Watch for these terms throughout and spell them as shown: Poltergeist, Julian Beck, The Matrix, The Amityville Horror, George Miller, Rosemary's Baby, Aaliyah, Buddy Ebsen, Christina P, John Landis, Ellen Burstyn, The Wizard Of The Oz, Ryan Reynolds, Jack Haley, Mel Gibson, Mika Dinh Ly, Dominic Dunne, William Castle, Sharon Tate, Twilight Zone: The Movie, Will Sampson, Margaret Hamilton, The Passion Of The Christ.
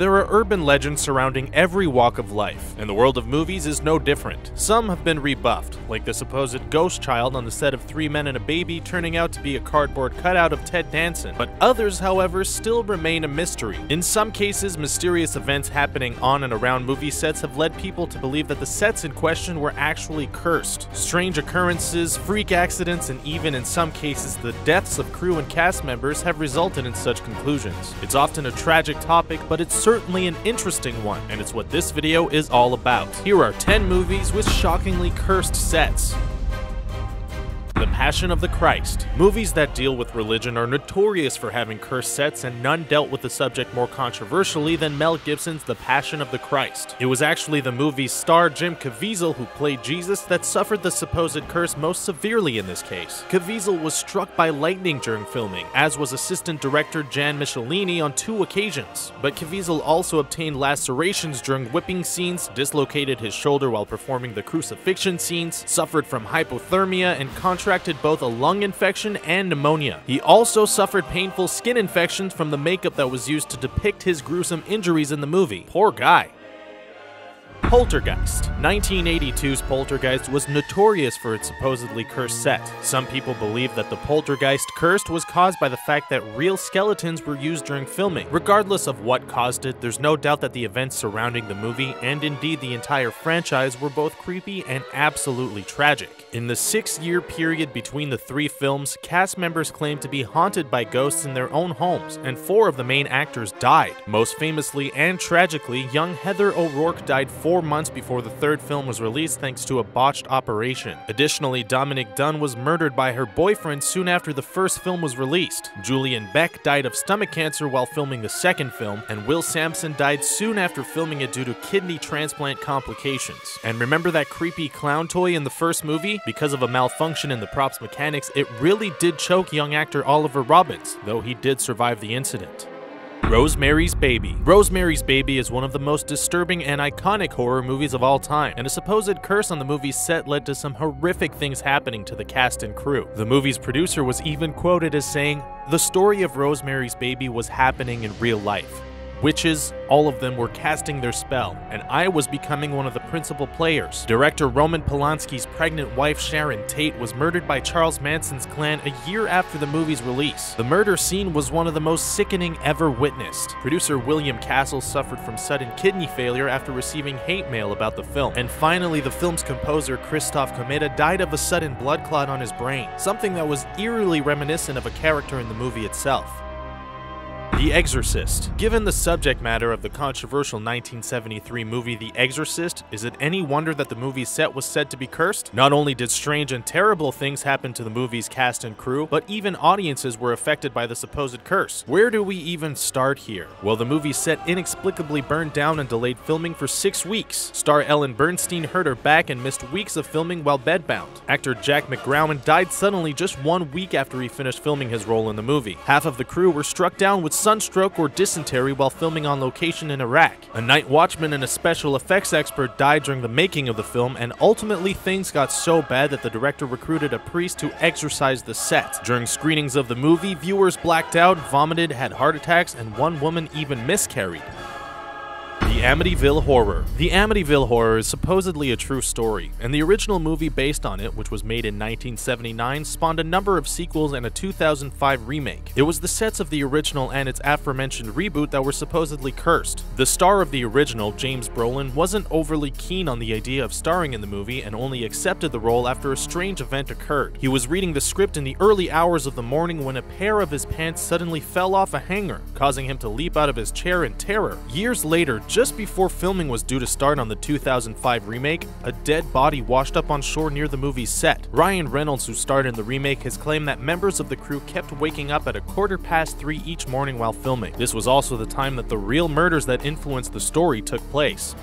There are urban legends surrounding every walk of life, and the world of movies is no different. Some have been rebuffed, like the supposed ghost child on the set of Three Men and a Baby turning out to be a cardboard cutout of Ted Danson, but others, however, still remain a mystery. In some cases, mysterious events happening on and around movie sets have led people to believe that the sets in question were actually cursed. Strange occurrences, freak accidents, and even in some cases the deaths of crew and cast members have resulted in such conclusions. It's often a tragic topic, but it's certainly an interesting one, and it's what this video is all about. Here are 10 movies with shockingly cursed sets. The Passion of the Christ. Movies that deal with religion are notorious for having cursed sets, and none dealt with the subject more controversially than Mel Gibson's The Passion of the Christ. It was actually the movie's star Jim Caviezel, who played Jesus, that suffered the supposed curse most severely in this case. Caviezel was struck by lightning during filming, as was assistant director Jan Michelini on 2 occasions, but Caviezel also obtained lacerations during whipping scenes, dislocated his shoulder while performing the crucifixion scenes, suffered from hypothermia, and contracted both a lung infection and pneumonia. He also suffered painful skin infections from the makeup that was used to depict his gruesome injuries in the movie. Poor guy. Poltergeist. 1982's Poltergeist was notorious for its supposedly cursed set. Some people believe that the poltergeist cursed was caused by the fact that real skeletons were used during filming. Regardless of what caused it, there's no doubt that the events surrounding the movie, and indeed the entire franchise, were both creepy and absolutely tragic. In the 6-year period between the 3 films, cast members claimed to be haunted by ghosts in their own homes, and 4 of the main actors died. Most famously and tragically, young Heather O'Rourke died 4 months before the 3rd film was released thanks to a botched operation. Additionally, Dominic Dunne was murdered by her boyfriend soon after the 1st film was released. Julian Beck died of stomach cancer while filming the 2nd film, and Will Sampson died soon after filming it due to kidney transplant complications. And remember that creepy clown toy in the 1st movie? Because of a malfunction in the props mechanics, it really did choke young actor Oliver Robbins, though he did survive the incident. Rosemary's Baby. Rosemary's Baby is one of the most disturbing and iconic horror movies of all time, and a supposed curse on the movie's set led to some horrific things happening to the cast and crew. The movie's producer was even quoted as saying, "The story of Rosemary's Baby was happening in real life. Witches, all of them, were casting their spell, and I was becoming one of the principal players." Director Roman Polanski's pregnant wife Sharon Tate was murdered by Charles Manson's clan a year after the movie's release. The murder scene was one of the most sickening ever witnessed. Producer William Castle suffered from sudden kidney failure after receiving hate mail about the film. And finally, the film's composer Christoph Komeda died of a sudden blood clot on his brain, something that was eerily reminiscent of a character in the movie itself. The Exorcist. Given the subject matter of the controversial 1973 movie The Exorcist, is it any wonder that the movie's set was said to be cursed? Not only did strange and terrible things happen to the movie's cast and crew, but even audiences were affected by the supposed curse. Where do we even start here? Well, the movie's set inexplicably burned down and delayed filming for 6 weeks. Star Ellen Burstyn hurt her back and missed weeks of filming while bedbound. Actor Jack McGrawan died suddenly just 1 week after he finished filming his role in the movie. Half of the crew were struck down with sunstroke or dysentery while filming on location in Iraq. A night watchman and a special effects expert died during the making of the film, and ultimately things got so bad that the director recruited a priest to exorcise the set. During screenings of the movie, viewers blacked out, vomited, had heart attacks, and one woman even miscarried. The Amityville Horror. The Amityville Horror is supposedly a true story, and the original movie based on it, which was made in 1979, spawned a number of sequels and a 2005 remake. It was the sets of the original and its aforementioned reboot that were supposedly cursed. The star of the original, James Brolin, wasn't overly keen on the idea of starring in the movie and only accepted the role after a strange event occurred. He was reading the script in the early hours of the morning when a pair of his pants suddenly fell off a hanger, causing him to leap out of his chair in terror. Years later, just before filming was due to start on the 2005 remake, a dead body washed up on shore near the movie's set. Ryan Reynolds, who starred in the remake, has claimed that members of the crew kept waking up at 3:15 each morning while filming. This was also the time that the real murders that influenced the story took place.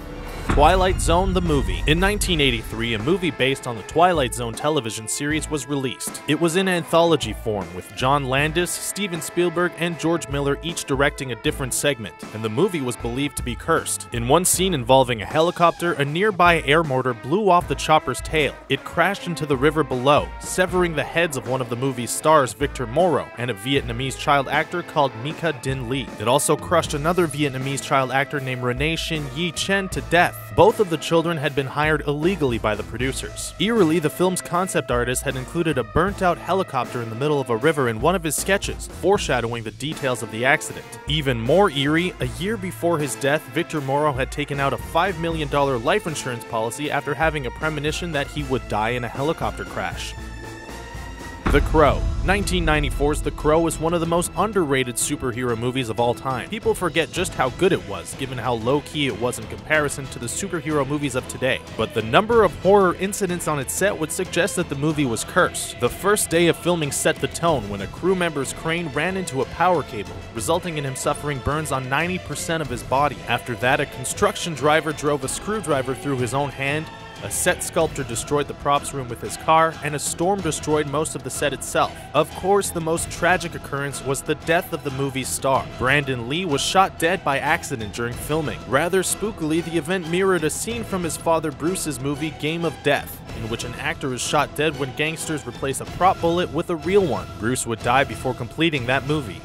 Twilight Zone: The Movie. In 1983, a movie based on the Twilight Zone television series was released. It was in anthology form, with John Landis, Steven Spielberg, and George Miller each directing a different segment, and the movie was believed to be cursed. In one scene involving a helicopter, a nearby air mortar blew off the chopper's tail. It crashed into the river below, severing the heads of one of the movie's stars, Victor Morrow, and a Vietnamese child actor called Mika Dinh Ly. It also crushed another Vietnamese child actor named Rene Xin Yi Chen to death. Both of the children had been hired illegally by the producers. Eerily, the film's concept artist had included a burnt-out helicopter in the middle of a river in one of his sketches, foreshadowing the details of the accident. Even more eerie, a year before his death, Victor Morrow had taken out a $5 million life insurance policy after having a premonition that he would die in a helicopter crash. The Crow. 1994's The Crow is one of the most underrated superhero movies of all time. People forget just how good it was, given how low-key it was in comparison to the superhero movies of today. But the number of horror incidents on its set would suggest that the movie was cursed. The first day of filming set the tone when a crew member's crane ran into a power cable, resulting in him suffering burns on 90% of his body. After that, a construction driver drove a screwdriver through his own hand, a set sculptor destroyed the props room with his car, and a storm destroyed most of the set itself. Of course, the most tragic occurrence was the death of the movie's star. Brandon Lee was shot dead by accident during filming. Rather spookily, the event mirrored a scene from his father Bruce's movie Game of Death, in which an actor is shot dead when gangsters replace a prop bullet with a real one. Bruce would die before completing that movie.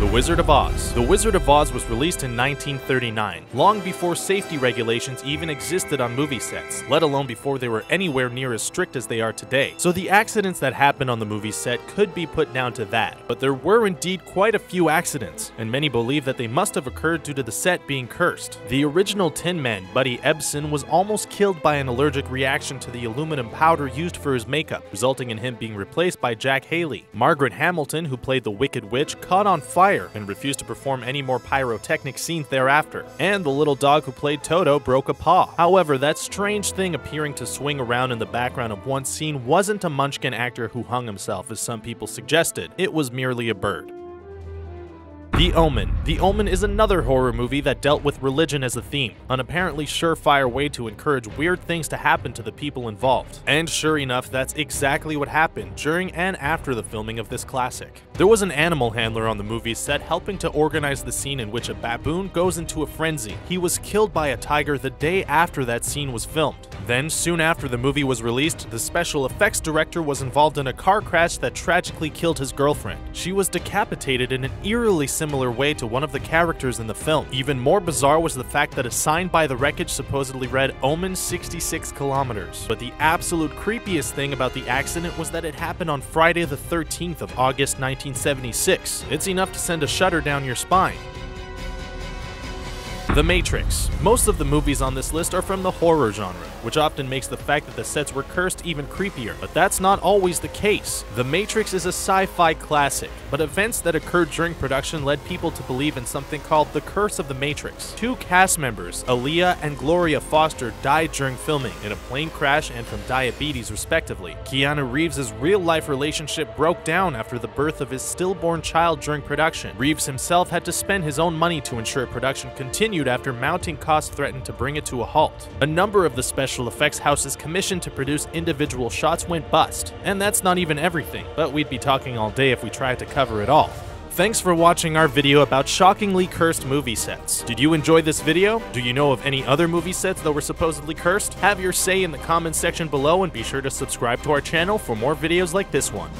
The Wizard of Oz. The Wizard of Oz was released in 1939, long before safety regulations even existed on movie sets, let alone before they were anywhere near as strict as they are today. So the accidents that happened on the movie set could be put down to that. But there were indeed quite a few accidents, and many believe that they must have occurred due to the set being cursed. The original Tin Man, Buddy Ebsen, was almost killed by an allergic reaction to the aluminum powder used for his makeup, resulting in him being replaced by Jack Haley. Margaret Hamilton, who played the Wicked Witch, caught on fire and refused to perform any more pyrotechnic scenes thereafter. And the little dog who played Toto broke a paw. However, that strange thing appearing to swing around in the background of one scene wasn't a munchkin actor who hung himself, as some people suggested. It was merely a bird. The Omen. The Omen is another horror movie that dealt with religion as a theme, an apparently surefire way to encourage weird things to happen to the people involved. And sure enough, that's exactly what happened during and after the filming of this classic. There was an animal handler on the movie set helping to organize the scene in which a baboon goes into a frenzy. He was killed by a tiger the day after that scene was filmed. Then, soon after the movie was released, the special effects director was involved in a car crash that tragically killed his girlfriend. She was decapitated in an eerily similar way to one of the characters in the film. Even more bizarre was the fact that a sign by the wreckage supposedly read Omen 66 kilometers. But the absolute creepiest thing about the accident was that it happened on Friday the 13th of August 1976. It's enough to send a shudder down your spine. The Matrix. Most of the movies on this list are from the horror genre, which often makes the fact that the sets were cursed even creepier, but that's not always the case. The Matrix is a sci-fi classic, but events that occurred during production led people to believe in something called the Curse of the Matrix. Two cast members, Aaliyah and Gloria Foster, died during filming in a plane crash and from diabetes respectively. Keanu Reeves' real-life relationship broke down after the birth of his stillborn child during production. Reeves himself had to spend his own money to ensure production continued after mounting costs threatened to bring it to a halt. A number of the special effects houses commissioned to produce individual shots went bust. And that's not even everything, but we'd be talking all day if we tried to cover it all. Thanks for watching our video about shockingly cursed movie sets. Did you enjoy this video? Do you know of any other movie sets that were supposedly cursed? Have your say in the comments section below, and be sure to subscribe to our channel for more videos like this one.